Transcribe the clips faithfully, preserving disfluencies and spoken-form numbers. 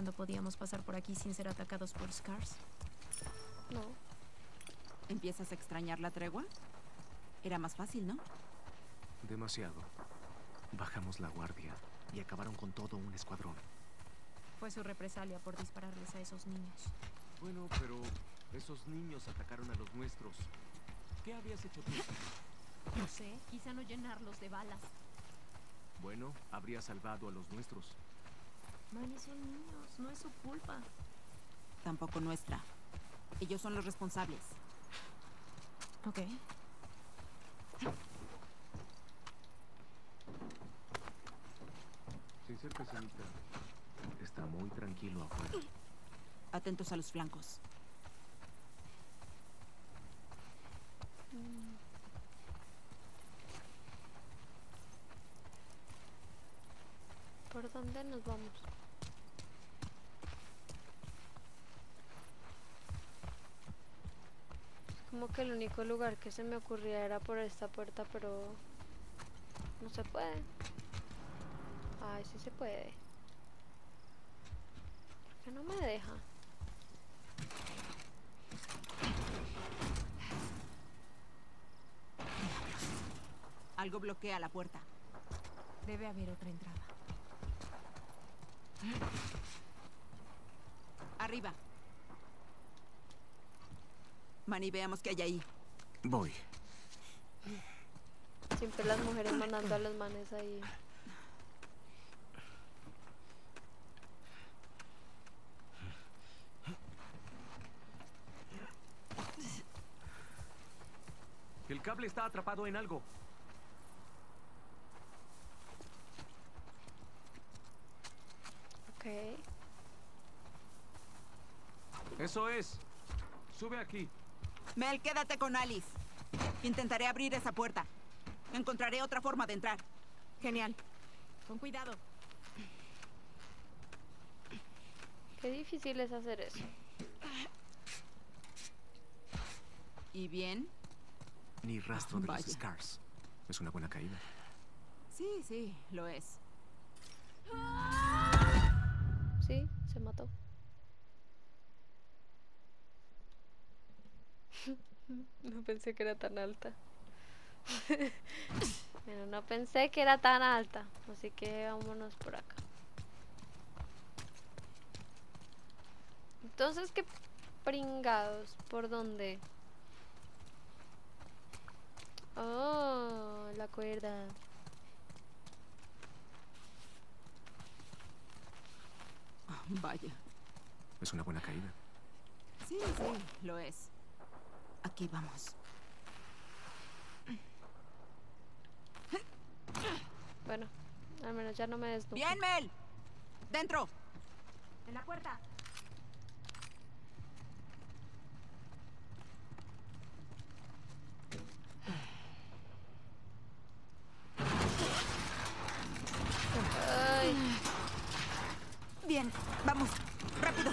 cuando podíamos pasar por aquí sin ser atacados por Scars? No. ¿Empiezas a extrañar la tregua? Era más fácil, ¿no? Demasiado. Bajamos la guardia y acabaron con todo un escuadrón. Fue su represalia por dispararles a esos niños. Bueno, pero esos niños atacaron a los nuestros. ¿Qué habías hecho tú? No sé, quizá no llenarlos de balas. Bueno, habría salvado a los nuestros. Manny, son niños, no es su culpa. Tampoco nuestra. Ellos son los responsables. Ok. Sin ser pesimista, está muy tranquilo afuera. Atentos a los flancos. Mm. ¿Por dónde nos vamos? Como que el único lugar que se me ocurría era por esta puerta, pero no se puede. Ay, sí se puede. ¿Por qué no me deja? Algo bloquea la puerta. Debe haber otra entrada. Arriba. Manny, veamos qué hay ahí. Voy. Siempre las mujeres mandando a los manes ahí. El cable está atrapado en algo. Okay. Eso es. Sube aquí. Mel, quédate con Alice. Intentaré abrir esa puerta. Encontraré otra forma de entrar. Genial. Con cuidado. Qué difícil es hacer eso. ¿Y bien? Ni rastro de los Scars. Es una buena caída. Sí, sí, lo es. Sí, se mató. No pensé que era tan alta. Bueno, no pensé que era tan alta. Así que vámonos por acá. Entonces, ¿qué pringados? ¿Por dónde? Oh, la cuerda. Vaya. Es una buena caída. Sí, sí, lo es. Aquí vamos. Bueno, al menos ya no me desnudo. ¡Bien, Mel! ¡Dentro! ¡En la puerta! Ay. Bien, vamos, rápido.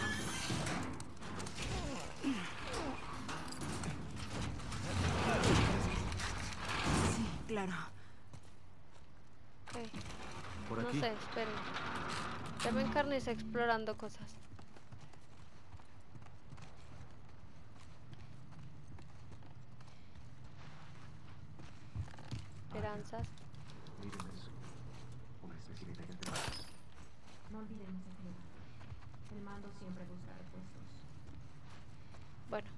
Claro. Okay. Por no aquí. Sé, esperen. Ya me encarnicé explorando cosas. Esperanzas. Miren eso. Una especie de gente. No olvidemos el mando. El mando siempre busca repuestos. Bueno.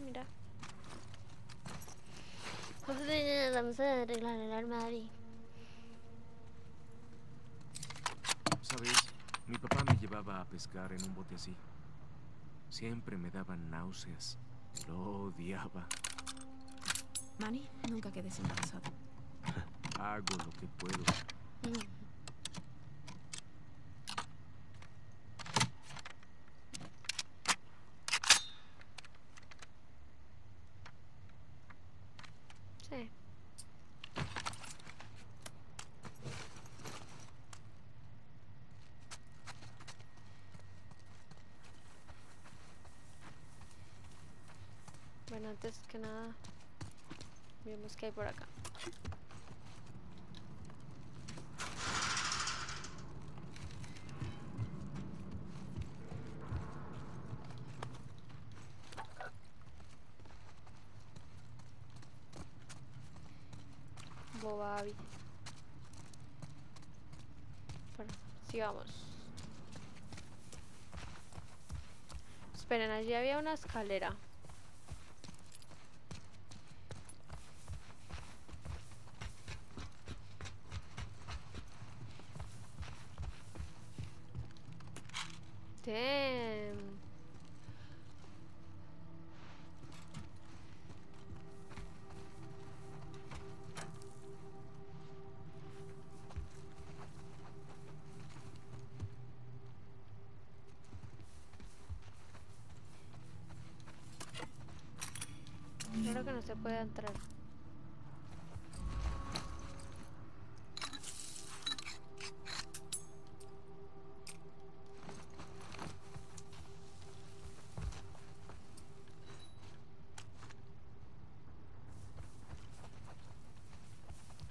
Mira, vamos a arreglar el armario. Sabes, mi papá me llevaba a pescar en un bote así. Siempre me daban náuseas. Lo odiaba. Manny, nunca quedes embarazado. Hago lo que puedo. Mm. Bueno, antes que nada, vemos qué hay por acá. Bobabi. Bueno, sigamos. Esperen, allí había una escalera. Damn. Creo que no se puede entrar.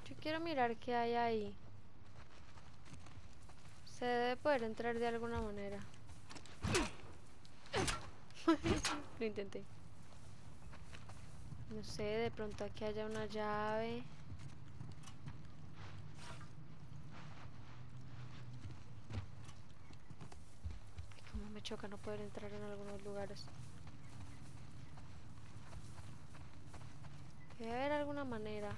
Yo quiero mirar qué hay ahí. Se debe poder entrar de alguna manera. Lo intenté. No sé, de pronto aquí haya una llave. Como me choca no poder entrar en algunos lugares. Debe haber alguna manera.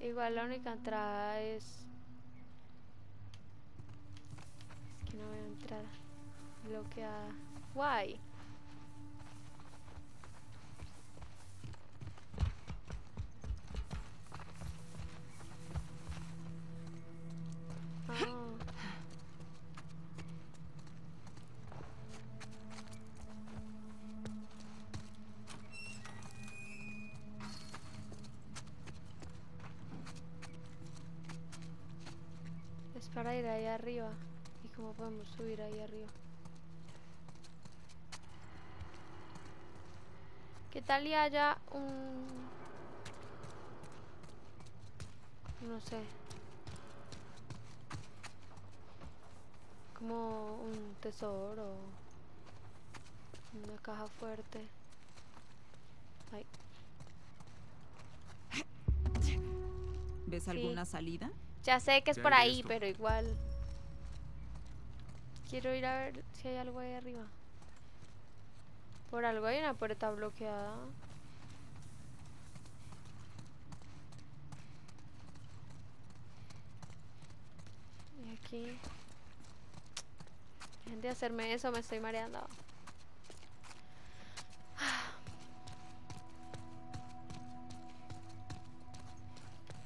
Igual la única entrada es... No voy a entrar bloqueada. Guay. Oh. Es para ir ahí arriba. ¿Cómo podemos subir ahí arriba? ¿Qué tal y haya un... no sé, como un tesoro, una caja fuerte? Ay. ¿Ves alguna salida? Ya sé que es por ahí, pero igual... quiero ir a ver si hay algo ahí arriba. Por algo hay una puerta bloqueada. Y aquí... dejen de hacerme eso, me estoy mareando.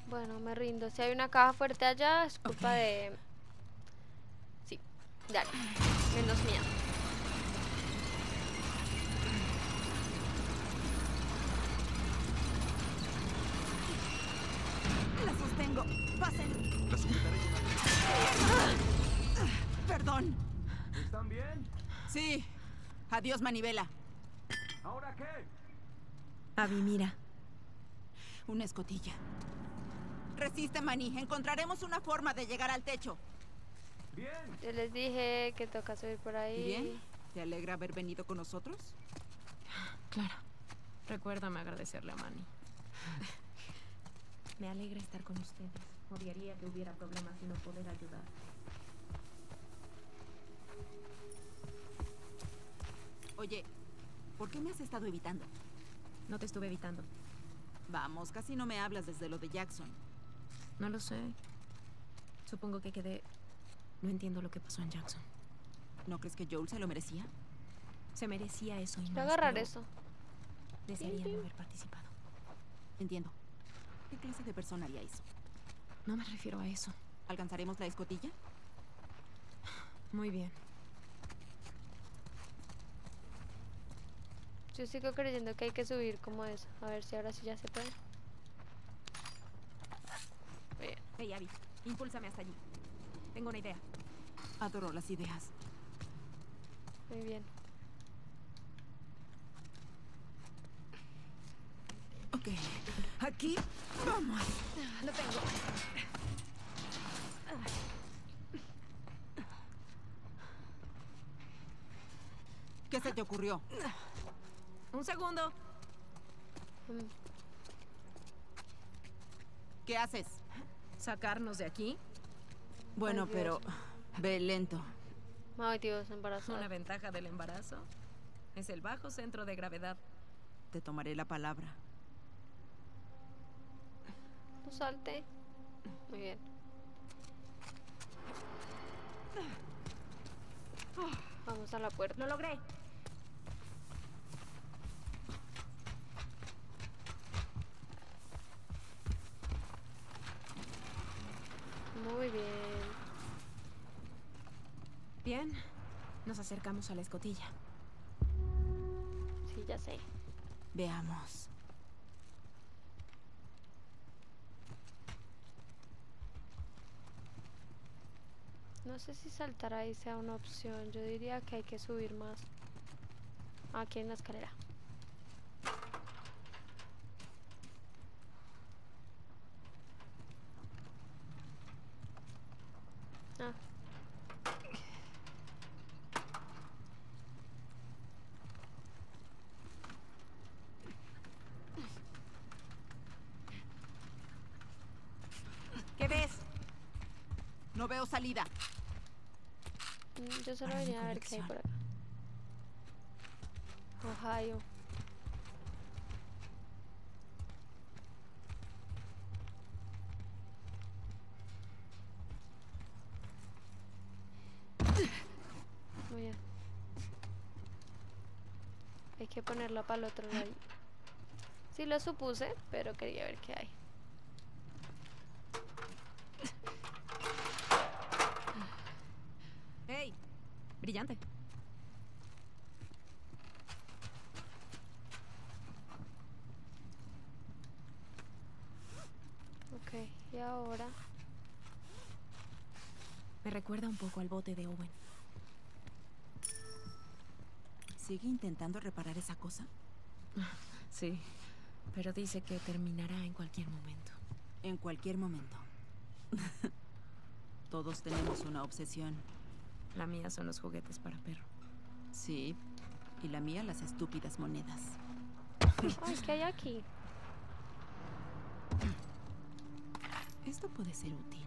Bueno, me rindo. Si hay una caja fuerte allá, es culpa okay. de... Dale, menos mía. La sostengo, pasen. La sujetaré con la... Perdón. ¿Están bien? Sí. Adiós, manivela. ¿Ahora qué? Abby, mira. Una escotilla. Resiste, Manny. Encontraremos una forma de llegar al techo. Bien. Yo les dije que toca subir por ahí. Bien. ¿Te alegra haber venido con nosotros? Claro. Recuérdame agradecerle a Manny. Me alegra estar con ustedes. Odiaría que hubiera problemas y no poder ayudar. Oye, ¿por qué me has estado evitando? No te estuve evitando. Vamos, casi no me hablas desde lo de Jackson. No lo sé. Supongo que quedé... no entiendo lo que pasó en Jackson. ¿No crees que Joel se lo merecía? Se merecía eso y más. Voy a agarrar eso. Desearía no haber participado. Entiendo. ¿Qué clase de persona haría eso? No me refiero a eso. ¿Alcanzaremos la escotilla? Muy bien. Yo sigo creyendo que hay que subir como eso. A ver si ahora sí ya se puede. Bien. Hey, Abby, impúlsame hasta allí. Tengo una idea. Adoro las ideas. Muy bien. Ok. Aquí. Vamos. Lo tengo. ¿Qué se te ocurrió? Un segundo. ¿Qué haces? ¿Sacarnos de aquí? Bueno, ay, pero ve lento. Ay, Dios, embarazo. Una ventaja del embarazo es el bajo centro de gravedad. Te tomaré la palabra. No salte. Muy bien. Vamos a la puerta. Lo logré. Muy bien. Bien, nos acercamos a la escotilla. Sí, ya sé. Veamos. No sé si saltar ahí sea una opción. Yo diría que hay que subir más. Aquí en la escalera. Ah. ¿Qué ves? No veo salida. Yo solo venía a ver qué hay por acá. Ohio. Muy bien. Hay que ponerla para el otro lado. Sí lo supuse, pero quería ver qué hay. ¡Hey! Brillante. Ok, y ahora... Me recuerda un poco al bote de Owen. ¿Sigue intentando reparar esa cosa? Sí, pero dice que terminará en cualquier momento. En cualquier momento. Todos tenemos una obsesión. La mía son los juguetes para perro. Sí, y la mía las estúpidas monedas. Ay, ¿qué hay aquí? Esto puede ser útil.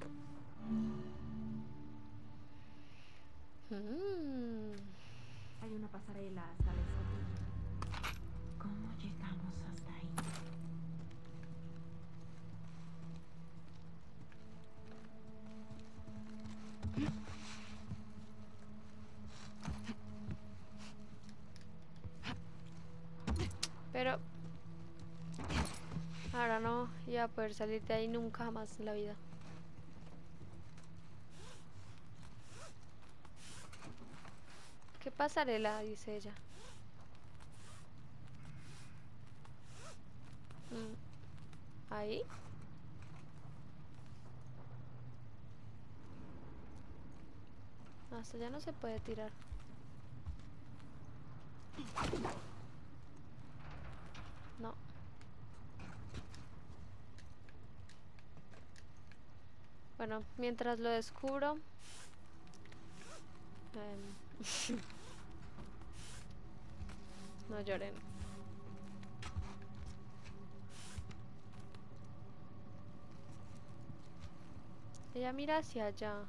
Mm. Hay una pasarela hasta la escotilla. ¿Cómo llegamos hasta ahí? Pero ahora no iba a poder salir de ahí nunca más en la vida. ¿Qué pasarela? Dice ella. ¿Ahí? Hasta ya no se puede tirar. No. Bueno, mientras lo descubro... Um, no lloren. Ella mira hacia allá.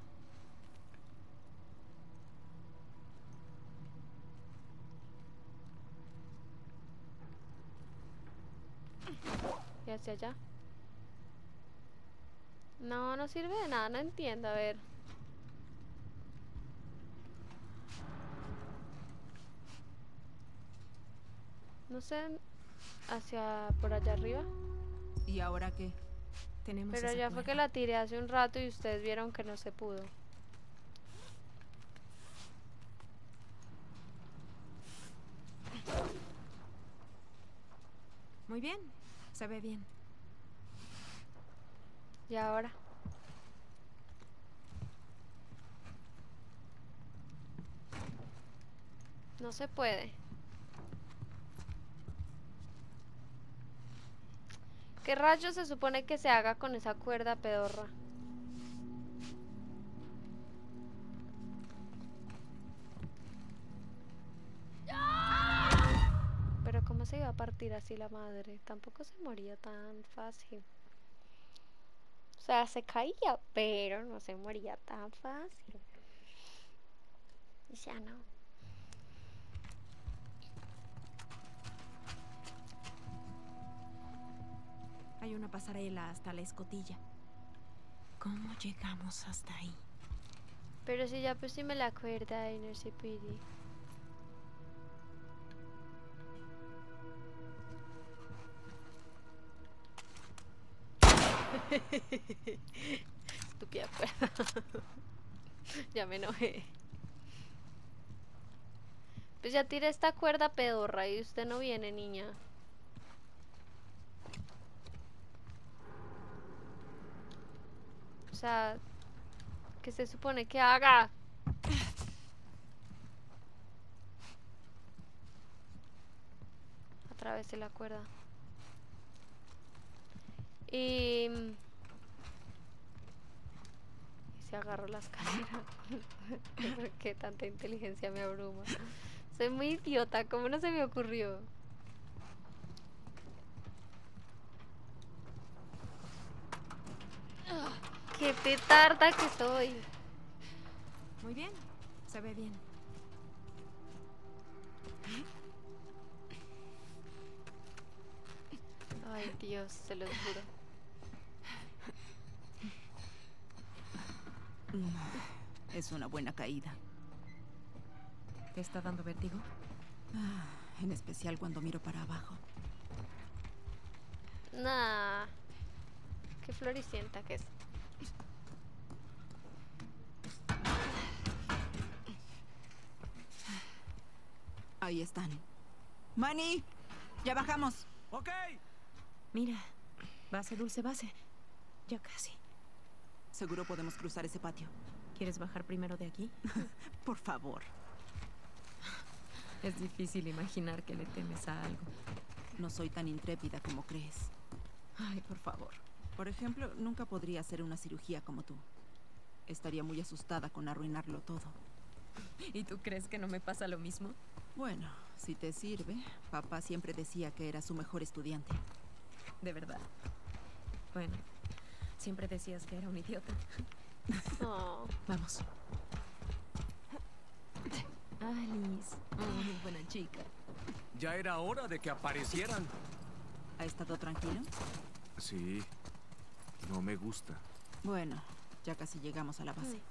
Y hacia allá. No, no sirve de nada, no entiendo, a ver. No sé, hacia por allá arriba. ¿Y ahora qué? Tenemos Pero ya fue que la tiré hace un rato y ustedes vieron que no se pudo. Muy bien, se ve bien. ¿Y ahora? No se puede. ¿Qué rayos se supone que se haga con esa cuerda pedorra? Pero ¿cómo se iba a partir así la madre? Tampoco se moría tan fácil. O sea, se caía, pero no se moría tan fácil. Ya no. Hay una pasarela hasta la escotilla. ¿Cómo llegamos hasta ahí? Pero si ya pusimos la cuerda y no se pide. Estúpida cuerda. Ya me enojé. Pues ya tiré esta cuerda pedorra y usted no viene, niña. O sea, ¿qué se supone que haga? Atravesé la cuerda. Y... y se agarró la escalera. Porque tanta inteligencia me abruma. Soy muy idiota, ¿cómo no se me ocurrió? ¡Qué petarda que soy! Muy bien, se ve bien. Ay, Dios, se lo juro. No, es una buena caída. ¿Te está dando vértigo? Ah, en especial cuando miro para abajo. Nah. Qué floricienta que es. Ahí están. Manny, ya bajamos. Ok. Mira, base, dulce base. Ya casi. Seguro podemos cruzar ese patio. ¿Quieres bajar primero de aquí? Por favor. Es difícil imaginar que le temes a algo. No soy tan intrépida como crees. Ay, por favor. Por ejemplo, nunca podría hacer una cirugía como tú. Estaría muy asustada con arruinarlo todo. ¿Y tú crees que no me pasa lo mismo? Bueno, si te sirve. Papá siempre decía que era su mejor estudiante. ¿De verdad? Bueno, siempre decías que era un idiota. Oh. Vamos. Alice, muy buena chica. Ya era hora de que aparecieran. ¿Ha estado tranquilo? Sí, no me gusta. Bueno, ya casi llegamos a la base. Ay.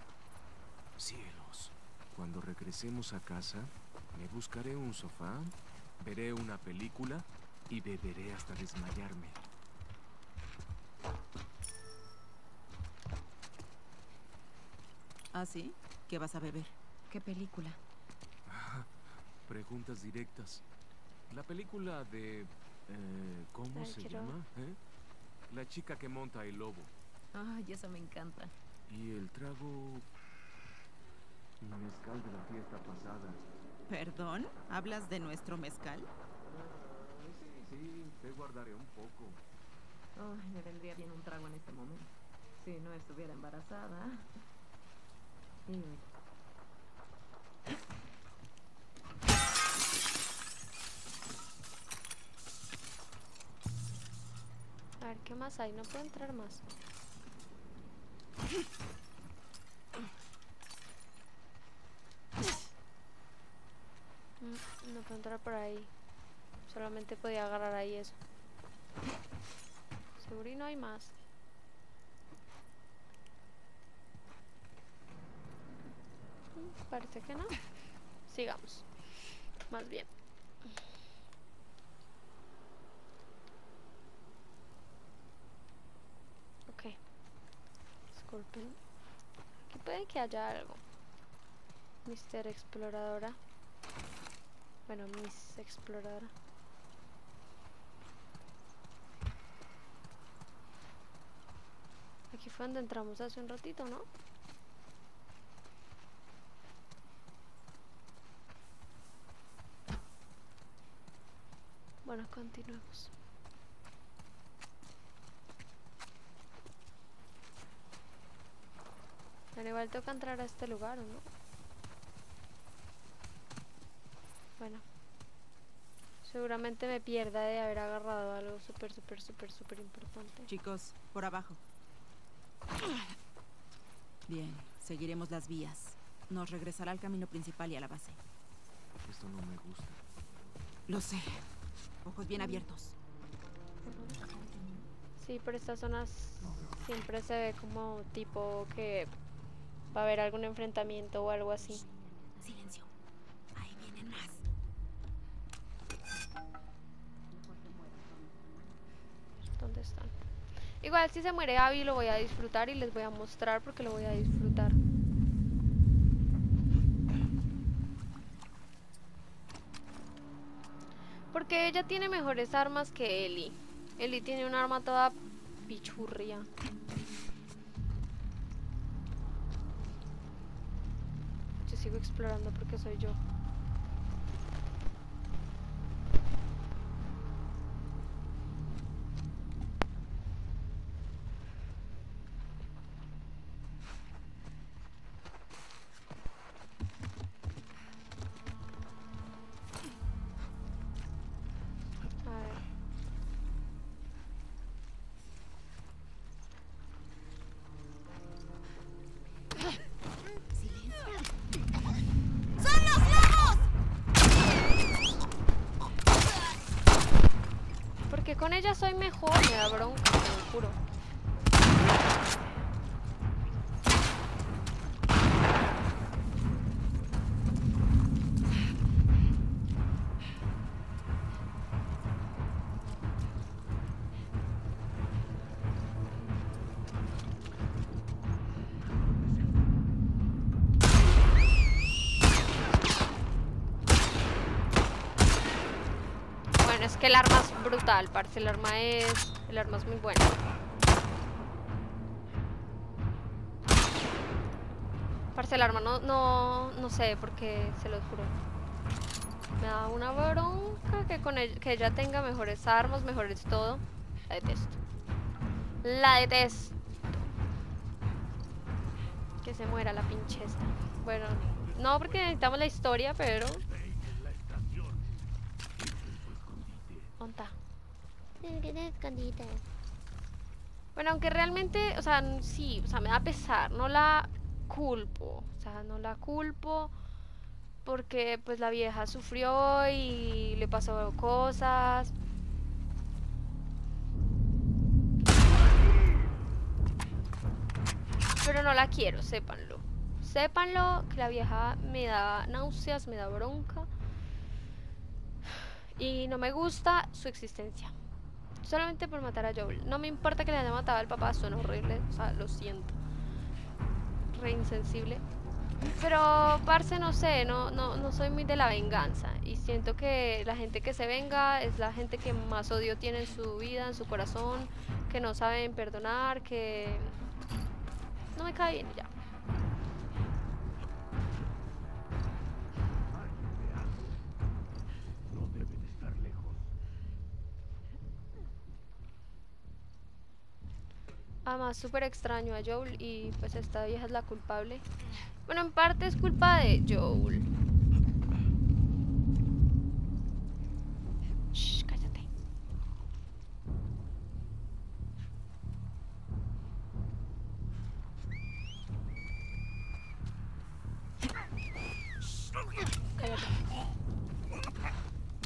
Cielos, cuando regresemos a casa, me buscaré un sofá, veré una película y beberé hasta desmayarme. ¿Ah, sí? ¿Qué vas a beber? ¿Qué película? Preguntas directas. La película de... Eh, ¿Cómo Ay, se quiero... llama? ¿Eh? La chica que monta el lobo. Ay, esa me encanta. Y el trago... mezcal de la fiesta pasada. ¿Perdón? ¿Hablas de nuestro mezcal? Sí, sí, te guardaré un poco. Ay, me vendría bien un trago en este momento. Si no estuviera embarazada. Y... a ver, ¿qué más hay? No puedo entrar más. No puedo entrar por ahí. Solamente podía agarrar ahí eso. Seguro y no hay más. Parece que no. Sigamos. Más bien. Disculpen. Aquí puede que haya algo. Mister Exploradora. Bueno, Miss Exploradora. Aquí fue donde entramos hace un ratito, ¿no? continuemos. Al igual toca entrar a este lugar, ¿o no? Bueno, seguramente me pierda de haber agarrado algo súper, súper, súper, súper importante. Chicos, por abajo. Bien, seguiremos las vías. Nos regresará al camino principal y a la base. Esto no me gusta. Lo sé. Ojos bien abiertos. Sí, por estas zonas siempre se ve como tipo que va a haber algún enfrentamiento o algo así. Shh. Silencio. Ahí vienen más. ¿Dónde están? Igual si se muere Abby lo voy a disfrutar y les voy a mostrar porque lo voy a disfrutar. Porque ella tiene mejores armas que Ellie. Ellie tiene un arma toda pichurria. Yo sigo explorando porque soy yo. Con ella soy mejor, me da bronca, te lo juro. Bueno, es que el arma es brutal, parce, el arma es, el arma es muy buena. Parce, el arma no, no, no sé por qué, se los juro. Me da una bronca que con el, que ella tenga mejores armas, mejores todo. La detesto. La detesto. Que se muera la pinche esta. Bueno, no porque necesitamos la historia, pero... Bueno, aunque realmente, o sea, sí, o sea, me da pesar, no la culpo, o sea, no la culpo porque pues la vieja sufrió y le pasó cosas. Pero no la quiero, sépanlo. Sépanlo que la vieja me da náuseas, me da bronca. Y no me gusta su existencia. Solamente por matar a Joel. No me importa que le haya matado al papá, suena horrible. O sea, lo siento. Re insensible. Pero, parce, no sé, no, no, no soy muy de la venganza. Y siento que la gente que se venga es la gente que más odio tiene en su vida, en su corazón. Que no saben perdonar, que... No me cae bien ya. Además, súper extraño a Joel y pues esta vieja es la culpable. Bueno, en parte es culpa de Joel. Shh, cállate.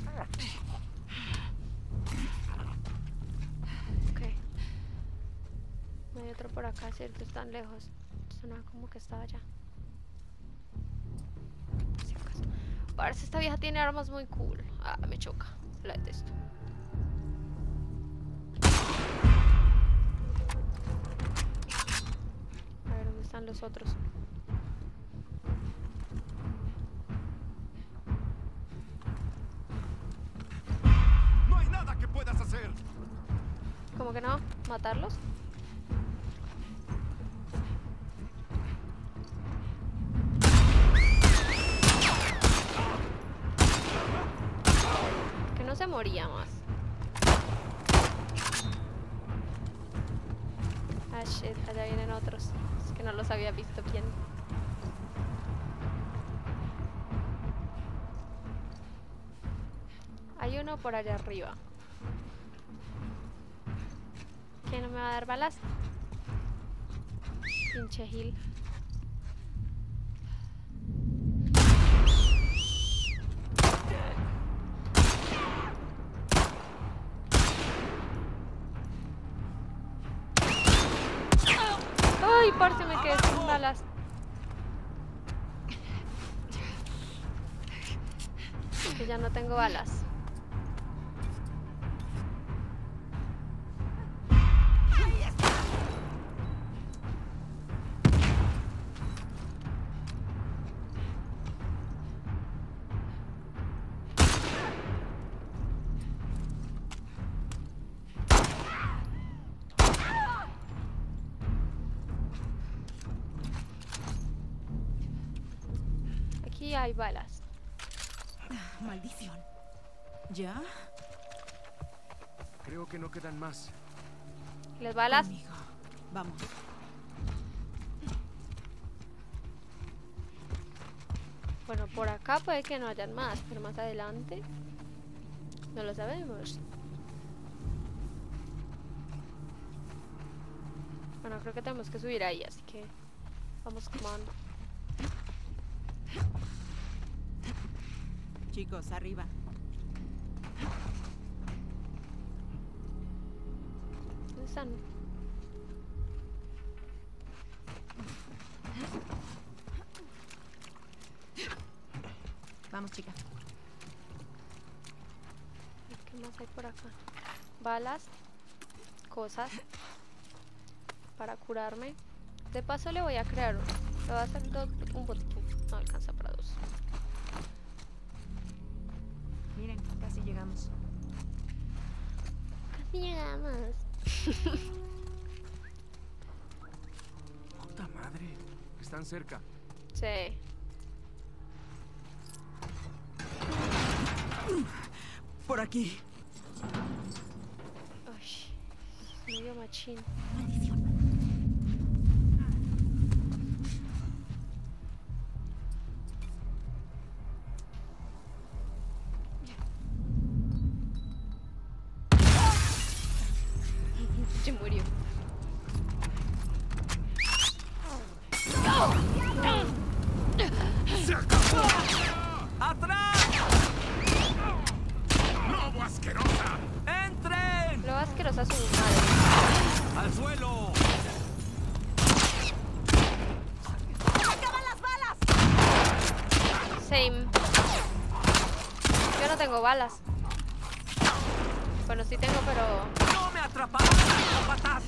Cállate. Hay otro por acá, cierto, están lejos. Sonaba como que estaba allá. Parece esta vieja tiene armas muy cool. Ah, me choca, la detesto. A ver, ¿dónde están los otros? No hay nada que puedas hacer. ¿Cómo que no? ¿Matarlos? Moría más. en otros. Es que no los había visto bien. Hay uno por allá arriba. ¿Qué, no me va a dar balas? Pinche Gil. Ay, parce, me quedé sin balas. Que ya no tengo balas. Hay balas. Maldición. ¿Ya? Creo que no quedan más. ¿Las balas? Amigo, vamos. Bueno, por acá puede que no hayan más, pero más adelante no lo sabemos. Bueno, creo que tenemos que subir ahí, así que vamos comando. Chicos, arriba. ¿Dónde están? Vamos, chica. ¿Qué más hay por acá? Balas, cosas para curarme. De paso le voy a crear uno. Le voy a hacer dos, un botiquín. No alcanza para dos. Miren, casi llegamos. Casi llegamos. Puta madre, están cerca. Sí. Por aquí. Ay, medio machín. Maldición. Balas. Bueno, sí tengo, pero... ¡No me atraparon, patas!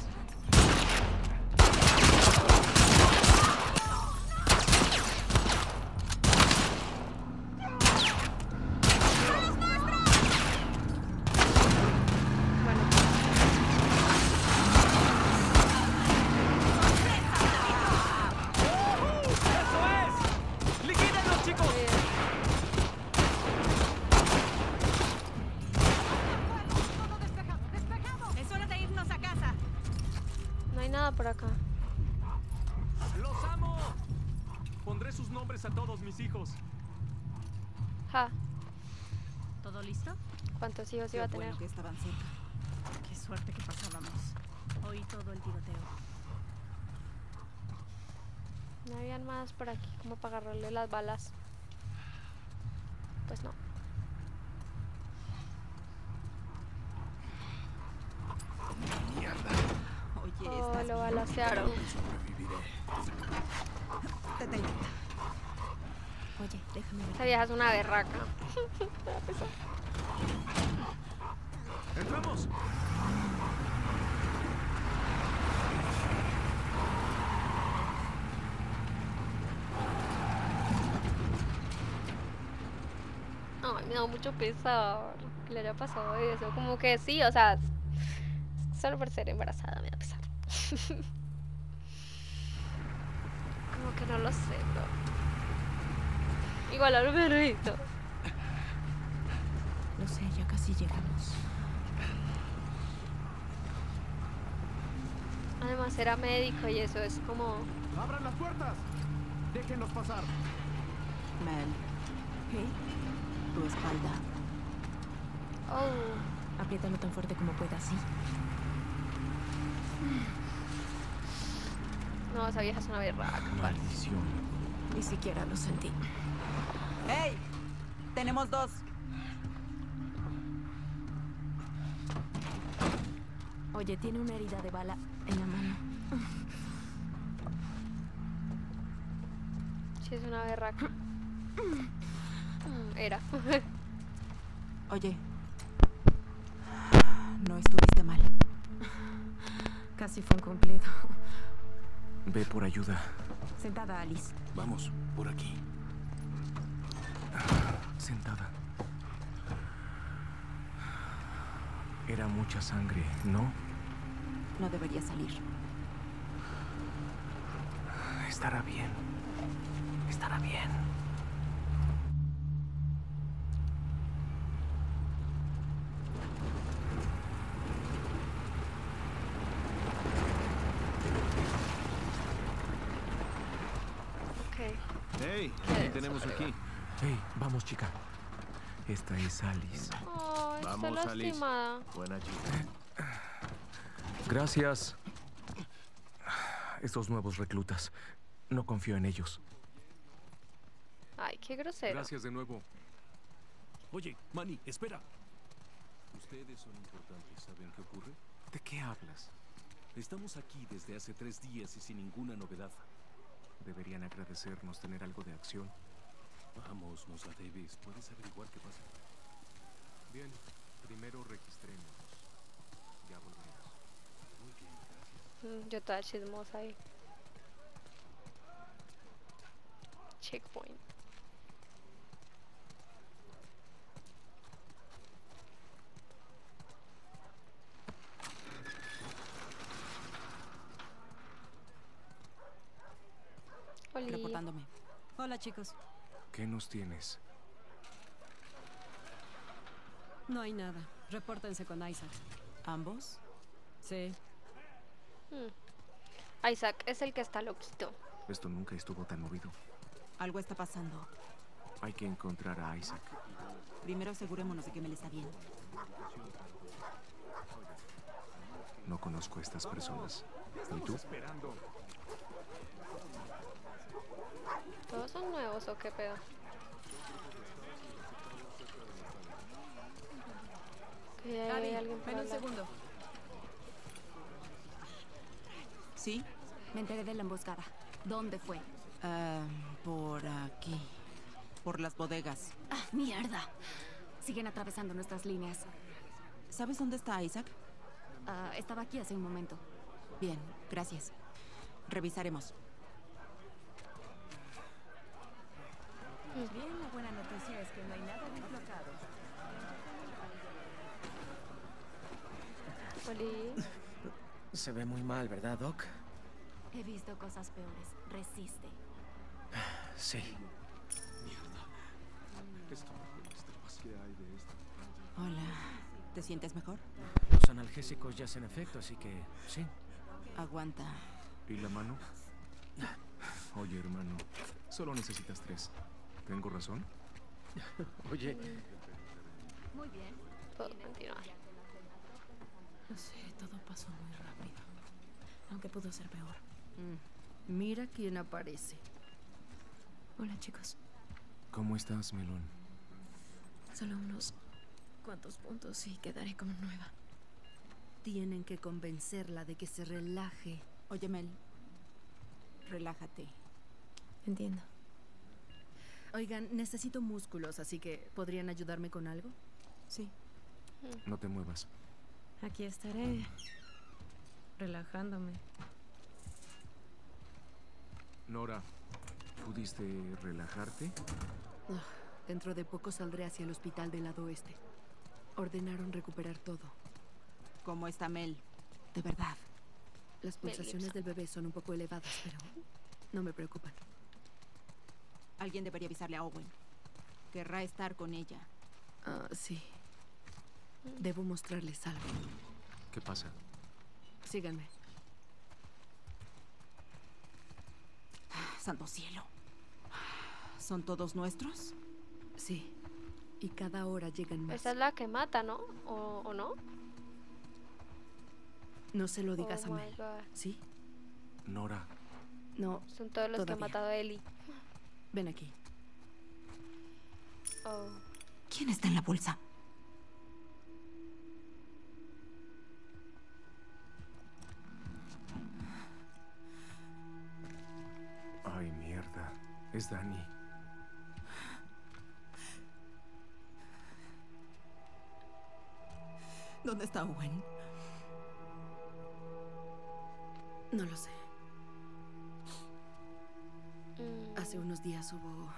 ¿Cuántos hijos iba a tener? Bueno, que estaban cerca. Qué suerte que pasábamos. Oí todo el tiroteo. No habían más por aquí como para agarrarle las balas. Pues no. Mierda. Oye, oh, lo balacearon. Te tengo. Oye, déjame ver. Esa vieja es una berraca. ¡Entramos! Ay, me da mucho pesar que le haya pasado eso. Como que sí, o sea, solo por ser embarazada me da pesar. Como que no lo sé, ¿no? Igual a lo hubiera visto. Lo sé, ya casi llegamos. Además era médico y eso es como... ¡Abran las puertas! ¡Déjenlos pasar! Mel. ¿Qué? Tu espalda. Oh. Apriétalo tan fuerte como puedas, ¿sí? No, esa vieja es una berraca. Maldición. Ni siquiera lo sentí. ¡Hey! Tenemos dos. Oye, tiene una herida de bala en la mano. Sí, es una berraca. Era. Oye. No estuviste mal. Casi fue un cumplido. Ve por ayuda. Sentada, Alice. Vamos, por aquí. Sentada. Era mucha sangre, ¿no? No debería salir. Estará bien. Estará bien. Ok. Hey, ¿qué tenemos aquí? Hey, vamos, chica. Esta es Alice. Oh, vamos, está lastimada. Alice. Buena chica. Gracias. Estos nuevos reclutas. No confío en ellos. Ay, qué grosero. Gracias de nuevo. Oye, Manny, espera. Ustedes son importantes, ¿saben qué ocurre? ¿De qué hablas? Estamos aquí desde hace tres días y sin ninguna novedad. Deberían agradecernos tener algo de acción. Vamos, nos la debes. ¿Puedes averiguar qué pasa? Bien, primero registrémonos. Ya volverás. Muy bien, gracias. Mm, yo estaba chismosa ahí. Checkpoint. Hola. Reportándome. Hola, chicos. ¿Qué nos tienes? No hay nada. Repórtense con Isaac. ¿Ambos? Sí. Hmm. Isaac es el que está loquito. Esto nunca estuvo tan movido. Algo está pasando. Hay que encontrar a Isaac. Primero asegurémonos de que Mel está bien. No conozco a estas personas. ¿Y tú? ¿Todos son nuevos o qué pedo? Danny, ven un segundo. ¿Sí? Me enteré de la emboscada. ¿Dónde fue? Uh, por aquí. Por las bodegas. Ah, mierda. Siguen atravesando nuestras líneas. ¿Sabes dónde está Isaac? Uh, estaba aquí hace un momento. Bien, gracias. Revisaremos. Bien, la buena noticia es que no hay nada desbloqueado. Oli. Se ve muy mal, ¿verdad, Doc? He visto cosas peores. Resiste. Sí. Mierda. Esto ¿Qué hay de esto? Hola. ¿Te sientes mejor? Los analgésicos ya hacen efecto, así que sí. Aguanta. ¿Y la mano? Oye, hermano, solo necesitas tres. ¿Tengo razón? Oye. Muy bien. Puedo continuar. No sé, todo pasó muy rápido. Aunque pudo ser peor. Mm. Mira quién aparece. Hola, chicos. ¿Cómo estás, Melón? Solo unos cuantos puntos y quedaré como nueva. Tienen que convencerla de que se relaje. Oye, Mel. Relájate. Entiendo. Oigan, necesito músculos, así que ¿podrían ayudarme con algo? Sí. No te muevas. Aquí estaré. Relajándome. Nora, ¿pudiste relajarte? Oh, dentro de poco saldré hacia el hospital del lado oeste. Ordenaron recuperar todo. ¿Cómo está Mel? De verdad. Las pulsaciones del bebé son un poco elevadas, pero no me preocupan. Alguien debería avisarle a Owen. Querrá estar con ella. Ah, sí. Debo mostrarles algo. ¿Qué pasa? Síganme. santo cielo. ¿Son todos nuestros? Sí. Y cada hora llegan más. Esa es la que mata, ¿no? ¿O, o no? No se lo digas oh a Mel. ¿Sí? Nora. No. Son todos los todavía. Que ha matado a Ellie. Ven aquí. Oh. ¿Quién está en la bolsa? Ay, mierda. Es Danny. ¿Dónde está Owen? No lo sé. Mm. Hace unos días hubo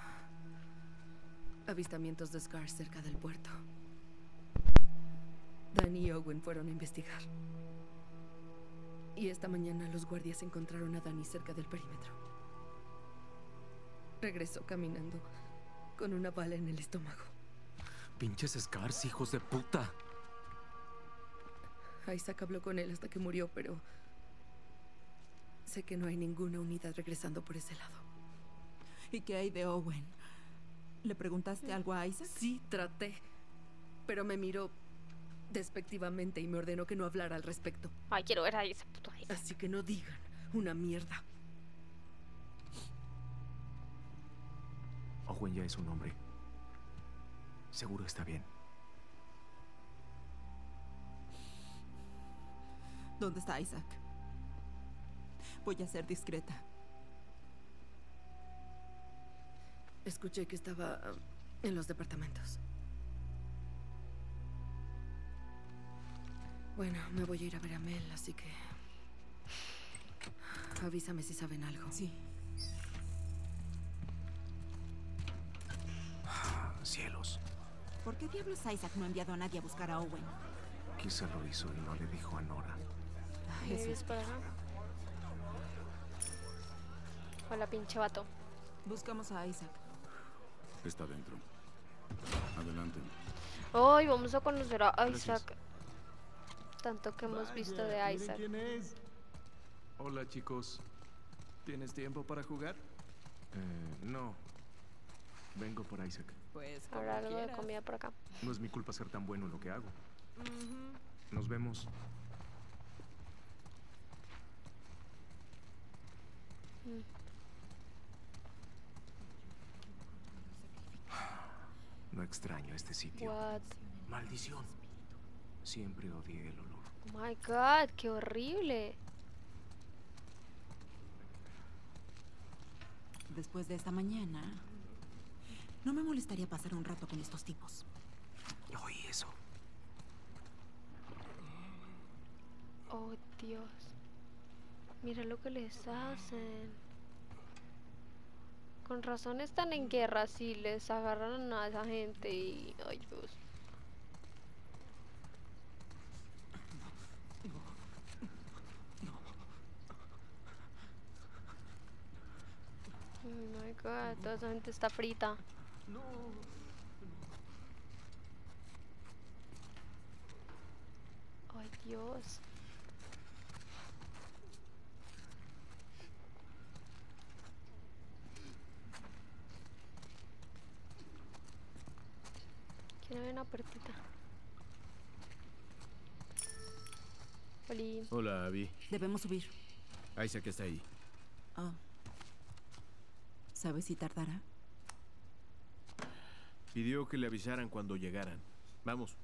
avistamientos de Scars cerca del puerto. Danny y Owen fueron a investigar. Y esta mañana los guardias encontraron a Danny cerca del perímetro. Regresó caminando con una bala en el estómago. Pinches Scars, hijos de puta. Isaac habló con él hasta que murió, pero sé que no hay ninguna unidad regresando por ese lado. ¿Y qué hay de Owen? ¿Le preguntaste algo a Isaac? Sí, traté, pero me miró despectivamente y me ordenó que no hablara al respecto. Ay, quiero ver a ese puto Isaac. Así que no digan una mierda. Owen ya es un hombre. Seguro está bien. ¿Dónde está Isaac? Voy a ser discreta. Escuché que estaba uh, en los departamentos. Bueno, me voy a ir a ver a Mel, así que avísame si saben algo. Sí. Cielos. ¿Por qué diablos Isaac no ha enviado a nadie a buscar a Owen? Quizá lo hizo y no le dijo a Nora. ¿Vives por acá? Hola, pinche vato. Buscamos a Isaac. Está dentro. Adelante. Hoy oh, vamos a conocer a Isaac. Gracias. Tanto que hemos Vaya, visto de Isaac. ¿Quién es? Hola, chicos. ¿Tienes tiempo para jugar? Eh, no. Vengo por Isaac. Pues, habrá algo quieras. De comida por acá. No es mi culpa ser tan bueno en lo que hago. Uh-huh. Nos vemos. No extraño este sitio. What? Maldición. Siempre odié el olor. Oh my God, qué horrible. Después de esta mañana, no me molestaría pasar un rato con estos tipos. Oí eso. Oh, Dios. Mira lo que les hacen. Con razón están en guerra si les agarran a esa gente y... Ay, Dios. Oh my God, toda esa gente está frita. No. Ay, Dios. Tiene una puertita. Oli. Hola, Abby. Debemos subir. Isaac está ahí. Oh. ¿Sabes si tardará? Pidió que le avisaran cuando llegaran. Vamos.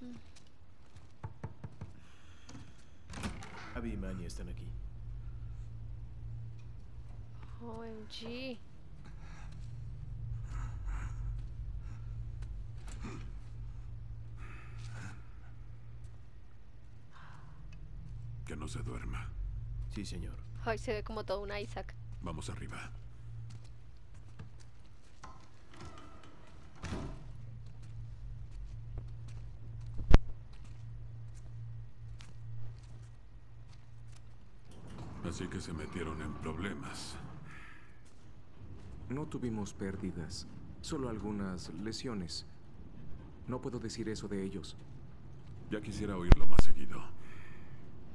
Mm. Abby y Manny están aquí. O M G. Que no se duerma. Sí, señor. Ay, se ve como todo un Isaac. Vamos arriba. Así que se metieron en problemas. No tuvimos pérdidas, solo algunas lesiones. No puedo decir eso de ellos. Ya quisiera oírlo más seguido.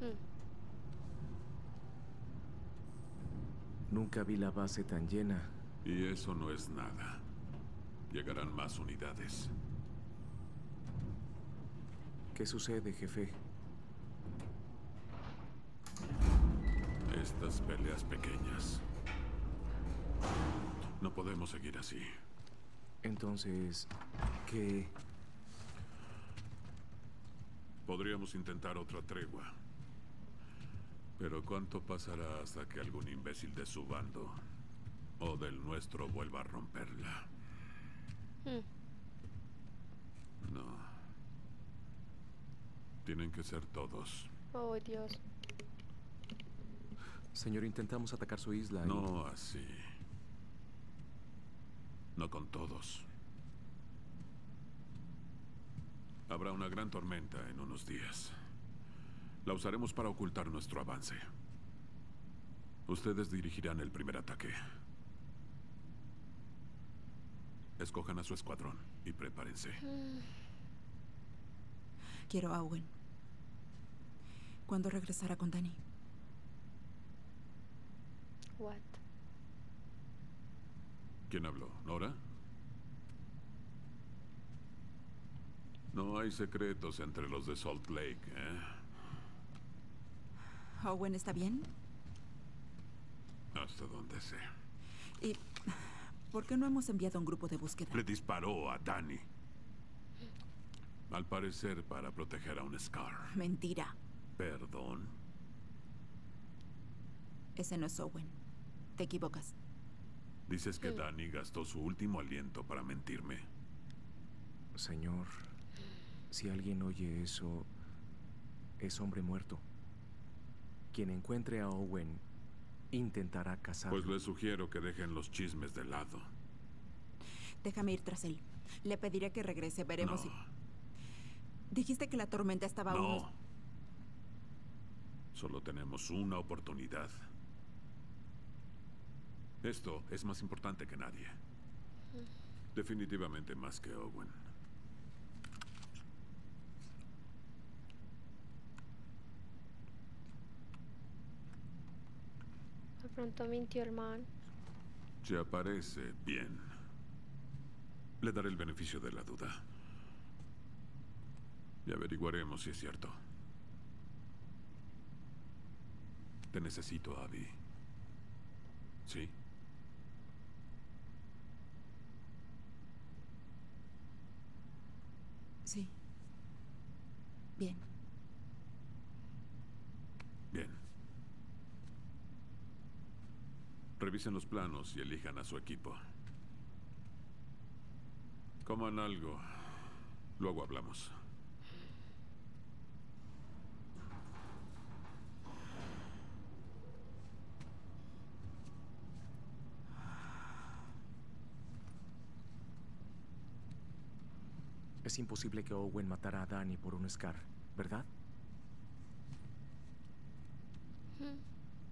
Hmm. Nunca vi la base tan llena. Y eso no es nada. Llegarán más unidades. ¿Qué sucede, jefe? Estas peleas pequeñas. No podemos seguir así. Entonces, ¿qué? Podríamos intentar otra tregua. Pero ¿cuánto pasará hasta que algún imbécil de su bando o del nuestro vuelva a romperla? Hmm. No. Tienen que ser todos. Oh, Dios. Señor, intentamos atacar su isla. Y... No así. No con todos. Habrá una gran tormenta en unos días. La usaremos para ocultar nuestro avance. Ustedes dirigirán el primer ataque. Escojan a su escuadrón y prepárense. Quiero a Owen. ¿Cuándo regresará con Danny? What? ¿Quién habló? ¿Nora? No hay secretos entre los de Salt Lake, ¿eh? ¿Owen está bien? Hasta donde sé. ¿Y por qué no hemos enviado un grupo de búsqueda? Le disparó a Danny. Al parecer para proteger a un Scar. Mentira. Perdón. Ese no es Owen. Te equivocas. Dices que Danny gastó su último aliento para mentirme. Señor, si alguien oye eso, es hombre muerto. Quien encuentre a Owen intentará casarlo. Pues le sugiero que dejen los chismes de lado. Déjame ir tras él. Le pediré que regrese. Veremos no. si... Dijiste que la tormenta estaba... No. Unos... Solo tenemos una oportunidad. Esto es más importante que nadie. Definitivamente más que Owen. Pronto mintió el man. Se aparece bien. Le daré el beneficio de la duda. Y averiguaremos si es cierto. Te necesito, Abby. ¿Sí? Sí. Bien. Bien. Revisen los planos y elijan a su equipo. Coman algo. Luego hablamos. Es imposible que Owen matara a Danny por un Scar, ¿verdad?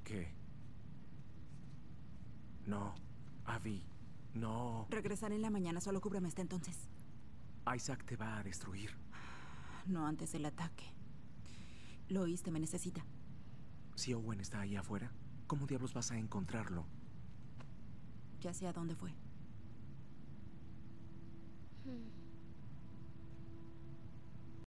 ¿Qué? No, Abby, no. Regresaré en la mañana, solo cúbreme hasta entonces. Isaac te va a destruir. No antes del ataque. Lo oíste, me necesita. Si Owen está ahí afuera, ¿cómo diablos vas a encontrarlo? Ya sé a dónde fue. Hmm.